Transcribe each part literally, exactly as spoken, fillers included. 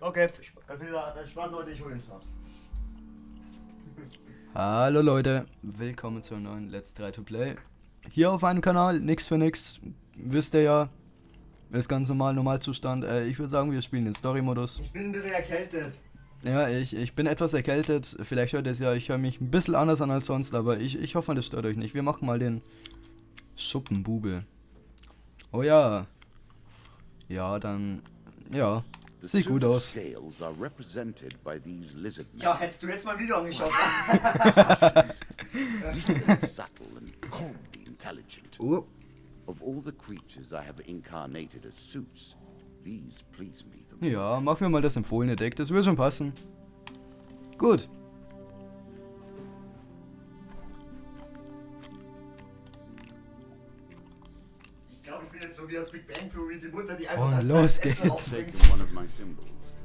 Okay, viel Spaß Leute, ich hole den Schnaps. Hallo Leute, willkommen zur neuen Let's Try to Play. Hier auf einem Kanal, nix für nix, wisst ihr ja, ist ganz normal, Normalzustand. Äh, ich würde sagen, wir spielen den Story-Modus. Ich bin ein bisschen erkältet. Ja, ich, ich bin etwas erkältet, vielleicht hört ihr es ja, ich höre mich ein bisschen anders an als sonst, aber ich, ich hoffe, das stört euch nicht. Wir machen mal den Schuppenbube. Oh ja. Ja, dann, ja. Sieht gut aus. Ja, hättest du jetzt mal Video angeschaut. Oh. Ja, machen wir mal das empfohlene Deck, das wird schon passen. Gut. So wie das Big Bang Theory, die Mutter, die einfach und los geht's.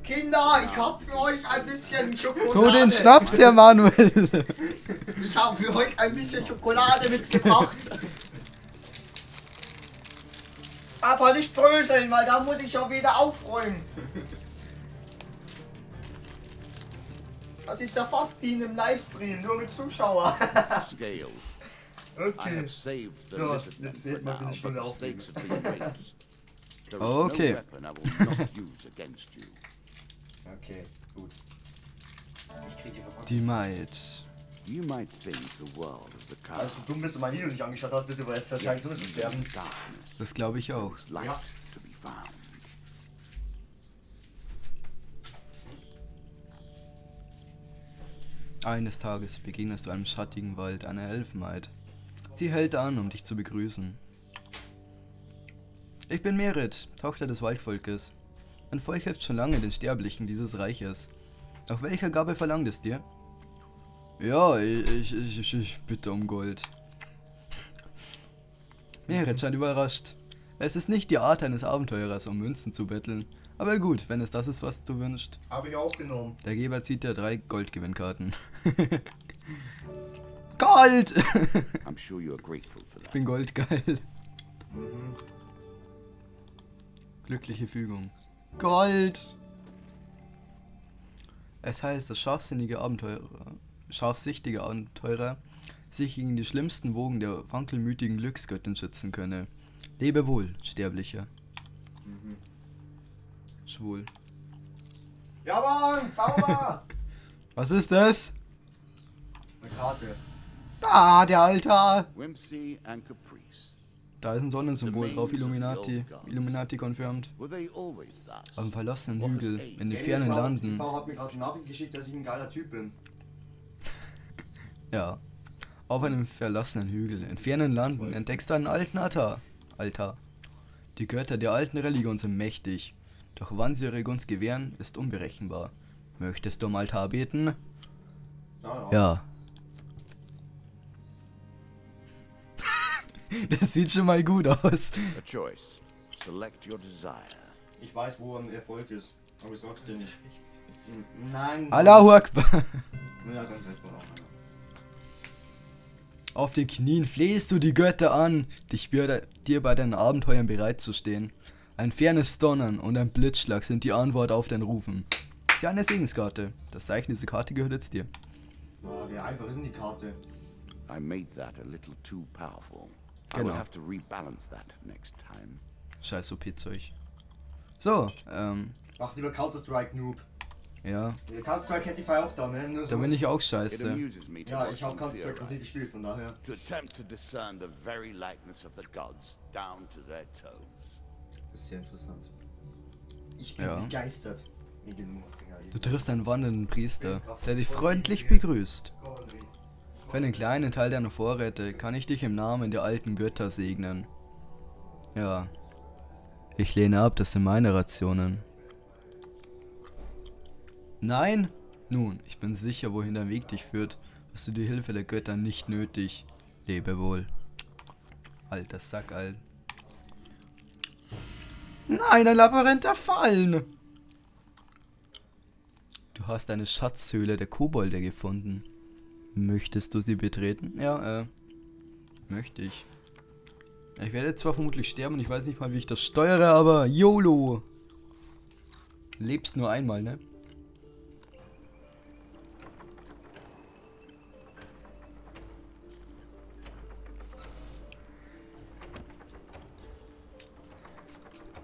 Kinder, ich hab für euch ein bisschen Schokolade. Tu den Schnaps ja, Manuel. Ich hab für euch ein bisschen Schokolade mitgebracht. Aber nicht bröseln, weil da muss ich schon wieder aufräumen. Das ist ja fast wie in einem Livestream, nur mit Zuschauer. Okay. So, jetzt jetzt mal für eine Stunde aufnehmen. Okay. Okay, gut. Ich krieg die Verpackung. Die Maid. Also dumm bist du mein Video nicht angeschaut hast, bitte, weil jetzt wahrscheinlich sowieso sterben. Das glaube ich auch. Ja. Eines Tages begegnest du einem schattigen Wald einer Elfenmaid. Sie hält an, um dich zu begrüßen. Ich bin Merit, Tochter des Waldvolkes. Mein Volk hilft schon lange den Sterblichen dieses Reiches. Nach welcher Gabe verlangt es dir? Ja, ich, ich, ich, ich bitte um Gold. Merit scheint überrascht. Es ist nicht die Art eines Abenteurers, um Münzen zu betteln. Aber gut, wenn es das ist, was du wünschst. Habe ich auch genommen. Der Geber zieht dir drei Goldgewinnkarten. Gold! I'm sure you are grateful for that. Ich bin goldgeil. Mhm. Glückliche Fügung. Gold! Es heißt, dass scharfsinnige Abenteurer, scharfsichtige Abenteurer sich gegen die schlimmsten Wogen der wankelmütigen Glücksgöttin schützen könne. Lebe wohl, Sterblicher. Mhm. Schwul. Ja, Mann! Zauber! Was ist das? Eine Karte. Ah, der Altar! Da ist ein Sonnensymbol drauf, Illuminati. Illuminati confirmed. Auf dem verlassenen Hügel, in den fernen Landen. Die Frau hat mir gerade eine Nachricht geschickt, dass ich ein geiler Typ bin. Ja. Auf einem verlassenen Hügel, in fernen Landen, entdeckst du einen alten Altar. Altar. Die Götter der alten Religion sind mächtig. Doch wann sie ihre Gunst gewähren, ist unberechenbar. Möchtest du am Altar beten? Ja. ja. Das sieht schon mal gut aus. Ich weiß, wo am Erfolg ist, aber ich sag's dir nicht. Nein. Allahu Akbar. Ja, ganz Auf den Knien flehst du die Götter an, dich dir bei deinen Abenteuern bereitzustehen. Ein fernes Donnern und ein Blitzschlag sind die Antwort auf dein Rufen. Sie haben eine Segenskarte. Das Zeichen dieser Karte gehört jetzt dir. Boah, wie einfach ist denn die Karte? I made that a little too powerful. Genau. I will have to rebalance that next time. Scheiß O P-Zeug. So, ähm. Mach lieber Counter-Strike, Noob. Ja. Counter-Strike hätte ich vorher auch da, ne? Nur so da bin ich auch scheiße. Ja, ich hab Counter-Strike noch nie gespielt, von daher. To attempt to discern the very likeness of the gods down to their toes. Das ist sehr interessant. Ich bin ja. begeistert. Du triffst einen wandelnden Priester, der dich freundlich begrüßt. Für einen kleinen Teil deiner Vorräte kann ich dich im Namen der alten Götter segnen. Ja. Ich lehne ab, das sind meine Rationen. Nein? Nun, ich bin sicher, wohin dein Weg dich führt. Hast du die Hilfe der Götter nicht nötig. Lebe wohl. Alter Sack, Alter. Nein, ein Labyrinth erfallen! Du hast eine Schatzhöhle der Kobolde gefunden. Möchtest du sie betreten? Ja, äh. Möchte ich. Ich werde zwar vermutlich sterben und ich weiß nicht mal, wie ich das steuere, aber YOLO! lebst nur einmal, ne?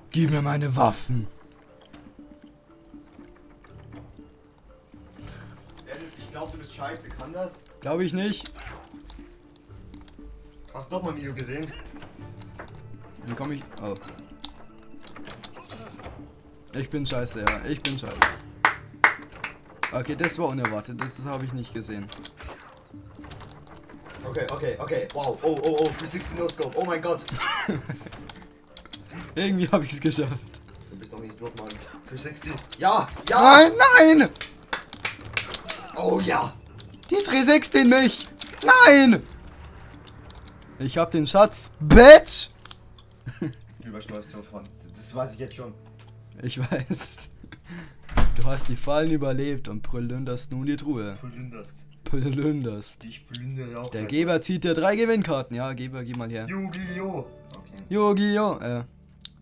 Gib mir meine Waffen. Dennis, ich glaube, du bist scheiße. Kann das? Glaube ich nicht. Hast du doch mal ein Video gesehen? Wie komme ich? Oh. Ich bin scheiße, ja. Ich bin scheiße. Okay, das war unerwartet. Das habe ich nicht gesehen. Okay, okay, okay. Wow. Oh, oh, oh. dreihundertsechzig No-Scope. Oh mein Gott. Irgendwie habe ich es geschafft. Du bist noch nicht durch, Mann. Für sechzig. Ja! Ja! Nein! Nein! Oh ja! Die drei sechs den mich! Nein! Ich hab den Schatz. Bitch! Übersteuerst du davon. Das weiß ich jetzt schon. Ich weiß. Du hast die Fallen überlebt und plünderst nun die Truhe. Plünderst. Plünderst. Ich plündere auch. Der Geber etwas. Zieht dir drei Gewinnkarten. Ja, Geber, geh mal her. Yu-Gi-Oh! Okay. Yu-Gi-Oh! Äh.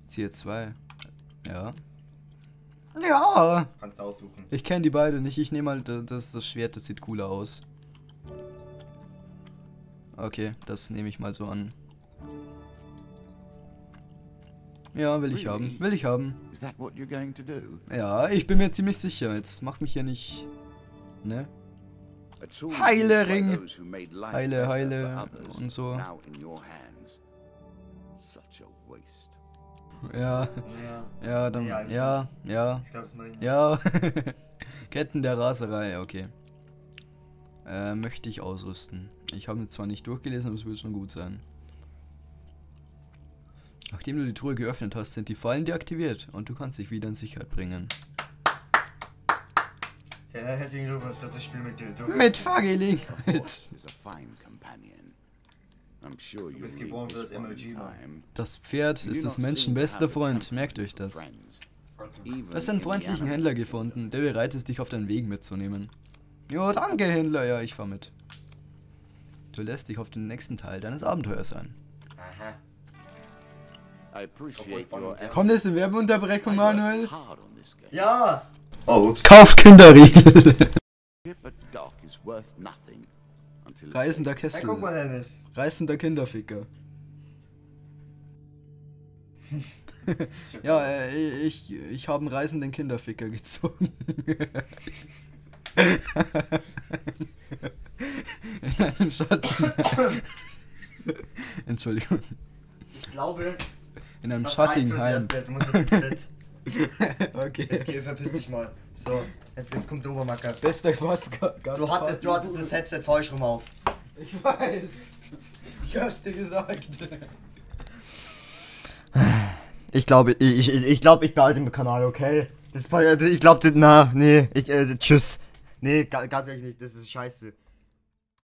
Ziehe zwei. Ja. Ja. Kannst du aussuchen. Ich kenne die beide nicht. Ich nehme mal das, das Schwert, das sieht cooler aus. Okay, das nehme ich mal so an. Ja, will ich haben. Will ich haben. Ja, ich bin mir ziemlich sicher. Jetzt macht mich hier nicht... Ne? Heile Ring. Heile, heile und so. Ja, ja, ja, dann, ja, ja, ja, ich glaub's mal nicht. Ja, Ketten der Raserei, okay. Äh, möchte ich ausrüsten. Ich habe ihn zwar nicht durchgelesen, aber es wird schon gut sein. Nachdem du die Truhe geöffnet hast, sind die Fallen deaktiviert und du kannst dich wieder in Sicherheit bringen. Ja, herzlichen Glückwunsch, das Spiel mit dir durch. Mit Fahrgelegenheit. Du bist geboren für das M L G. Das Pferd ist das menschenbeste Freund, merkt euch das. Du hast einen freundlichen Händler gefunden, der bereit ist, dich auf deinen Weg mitzunehmen. Jo, danke Händler, ja, ich fahr mit. Du lässt dich auf den nächsten Teil deines Abenteuers ein. Kommt jetzt eine Werbeunterbrechung, Manuel? Ja! Oh, ups. Kauf Kinderriegel! Reißender Kessel. Hey, guck mal, Dennis. Reißender Kinderficker. Ja, äh, ich, ich habe einen reißenden Kinderficker gezogen. In einem Schatten. Entschuldigung. Ich glaube, in einem Schattenheim. Du musst jetzt ins Bett. Okay. Jetzt geh, verpiss dich mal. So, jetzt, jetzt kommt der Obermacker. Bester Quasker. Du hattest, du hattest das Headset falsch rum auf. Ich weiß. Ich hab's dir gesagt. Ich glaube, ich, ich, ich, glaub, ich behalte den Kanal, okay? Das war, ich glaube, na, nee, ich, äh, tschüss. Nee, ganz ehrlich nicht, das ist scheiße.